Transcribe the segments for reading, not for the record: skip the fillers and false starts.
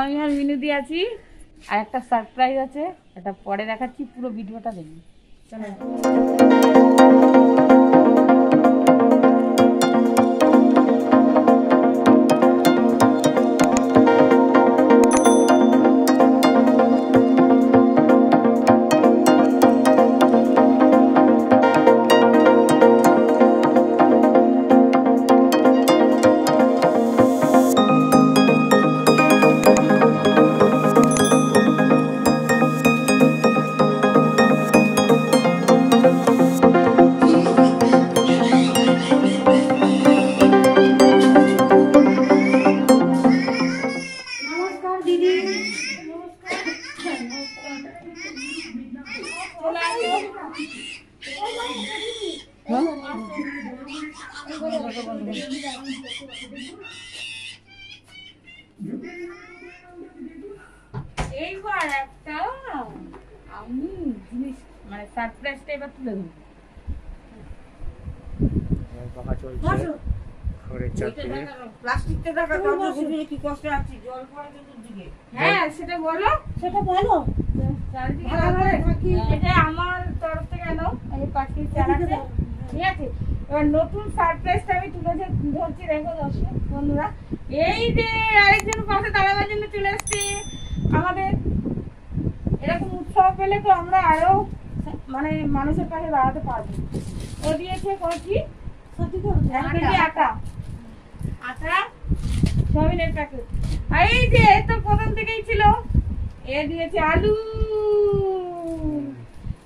আমি আর মিনতি আছি, আর একটা সারপ্রাইজ আছে, এটা পরে দেখাচ্ছি, পুরো ভিডিওটা দেখুন। এইবার একটা আমি জিনিস মানে সারপ্রাইজটা এবার তুলে ধরব। হ্যাঁ সেটা বলো, সেটা বলো। এটা আমার তরফ থেকে আনো, আমি পাখির চারাতে, ঠিক আছে? এবার নতুন সারপ্রাইজটা আমি তুলে ধরছি। দেখো দর্শক বন্ধুরা, এই যে আরেকজন পাশে দাঁড়াবার জন্য চলে এসছে। আমাদের এরকম উৎসাহ পেলে তো আমরা আরো মানে মানুষের পাশে দাঁড়াতে পারবো। ও দিয়েছে কচি আটা, আটা সবিনের প্যাকেট। আর এই যে তো প্রথম থেকেই ছিল, এ দিয়েছে আলু।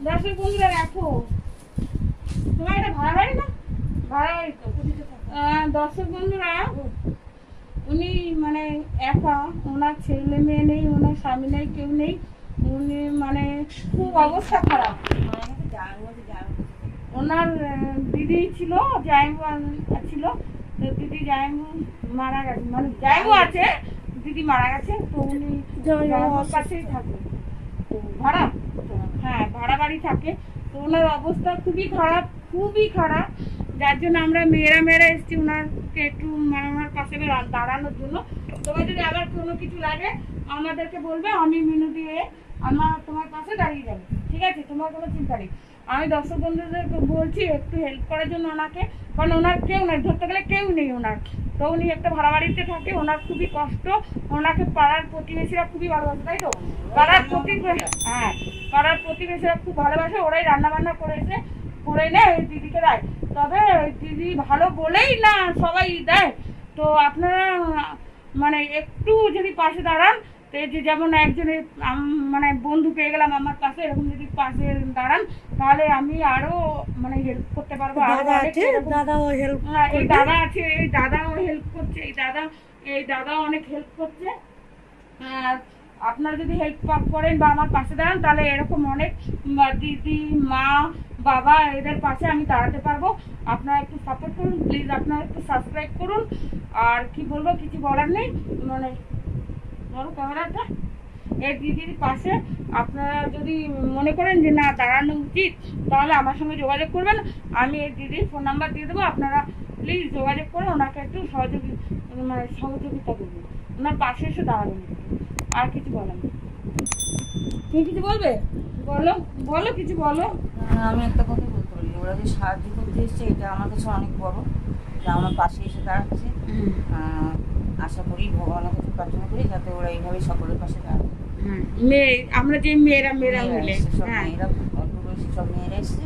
দর্শক বন্ধুরা দেখো, তোমার এটা ভাড়া বাড়ি না? ভাড়া বাড়ি তো। দর্শক বন্ধুরা, উনি মানে একা, ওনার ছেলে মেয়ে নেই, ওনার স্বামী নেই, কেউ নেই। উনি মানে খুব অবস্থা খারাপ। ওনার দিদি ছিল, জায়বু ছিল। তো দিদি জায়বু মারা গেছে, মানে জায়বু আছে, দিদি মারা গেছে। তো উনি পাশেই থাকে, ভাড়া, হ্যাঁ ভাড়া বাড়ি থাকে। তো ওনার অবস্থা খুবই খারাপ, খুবই খারাপ। যার জন্য আমরা মেয়েরা এসেছি ওনারকে একটু মানে ওনার পাশে দাঁড়ানোর জন্য। তোমার যদি আবার কোনো কিছু লাগে আমাদেরকে বলবে, আমি মিনতি হয়ে আমার তোমার পাশে দাঁড়িয়ে যাবে, ঠিক আছে? তোমার কোনো চিন্তা নেই। আমি দর্শক বন্ধুদেরকে বলছি একটু হেল্প করার জন্য ওনাকে, কারণ ওনার কেউ নেই, ধরতে গেলে কেউ নেই ওনার। তো উনি একটা ভাড়া বাড়িতে থাকে, ওনার খুবই কষ্ট। ওনাকে পাড়ার প্রতিবেশীরা খুবই ভালোবাসে, তাই তো? হ্যাঁ, পাড়ার প্রতিবেশীরা খুব ভালোবাসে। ওরাই রান্না বান্না করেছে, করে নেয়, ওই দিদিকে দেয়। তবে ওই দিদি ভালো বলেই না সবাই দেয়। তো আপনারা মানে একটু যদি পাশে দাঁড়ান, তো যে যেমন একজনের মানে বন্ধু পেয়ে গেলাম আমার কাছে, এরকম যদি পাশে দাঁড়ান তাহলে আমি আরো মানে হেল্প করতে পারবো। দাদাও হেল্প, এই দাদা আছে, এই দাদাও হেল্প করছে, এই দাদাও অনেক হেল্প করছে। আর আপনারা যদি হেল্প করেন বা আমার পাশে দাঁড়ান, তাহলে এরকম অনেক দিদি, মা, বাবা, এদের পাশে আমি দাঁড়াতে পারবো। আপনারা একটু সাপোর্ট করুন প্লিজ, আপনারা একটু সাবস্ক্রাইব করুন। আর কি বলবো, কিছু বলার নেই। মানে ধরো ক্যামেরাটা, এই দিদির পাশে আপনারা যদি মনে করেন যে না দাঁড়ানো উচিত, তাহলে আমার সঙ্গে যোগাযোগ করবেন। আমি এই দিদির ফোন নাম্বার দিয়ে দেবো, আপনারা প্লিজ যোগাযোগ করে ওনাকে একটু সহযোগিতা করবেন, ওনার পাশে এসে দাঁড়াবেন। আর কিছু বলার নেই। তুমি কিছু বলবে? বলো, বলো, কিছু বলো। আমি একটা কথা বলতে পারি, ওরা যে সাহায্য করতে এসছে এটা আমার কাছে অনেক বড়, যা আমার পাশে এসে দাঁড়াচ্ছে। আশা করি ভগবানের কাছে প্রার্থনা করি যাতে ওরা এইভাবে সকলের পাশে দাঁড়ায়। মেয়ে, আমরা যে মেয়েরা মিলে, মেয়েরা অল্প বয়সী সব মেয়েরা এসছে,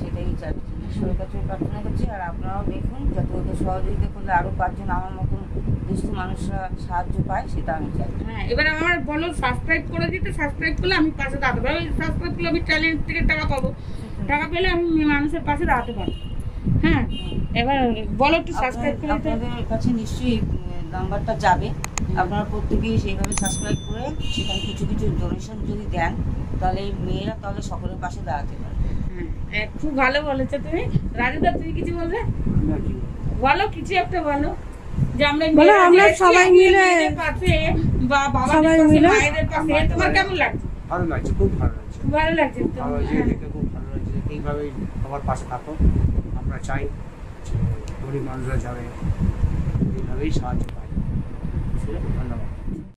সেটাই চাচ্ছি, ঈশ্বরের কাছে প্রার্থনা করছি। আর আপনারাও দেখুন যাতে ওদের সহযোগিতা করলে আরও পাঁচজন আমার মতন দুস্থ মানুষরা সাহায্য পায়, সেটা আমি চাই। হ্যাঁ, এবার আমার বলো সাবস্ক্রাইব করে দিতে, সাবস্ক্রাইব করলে আমি পাশে দাঁড়াতে পারবো। সাবস্ক্রাইব করলে আমি চ্যানেল থেকে টাকা পাবো, টাকা পেলে আমি মানুষের পাশে দাঁড়াতে পারবো। হ্যাঁ, এবার বলো একটু, সাবস্ক্রাইব করে আপনাদের কাছে নিশ্চয়ই নাম্বারটা যাবে। আপনারা প্রত্যেকেই সেইভাবে সাবস্ক্রাইব করে সেখানে কিছু কিছু ডোনেশন যদি দেন, তাহলে মেয়েরা তাহলে সকলের পাশে দাঁড়াতে পারে। হ্যাঁ, খুব ভালো বলেছো তুমি। রাজুদা, তুমি কিছু বলবে? বলো, কিছু একটা বলো। এইভাবে আমার পাশে থাকো, আমরা চাই যে গরিব মানুষরা যাবে, এইভাবেই সাহায্য পাই।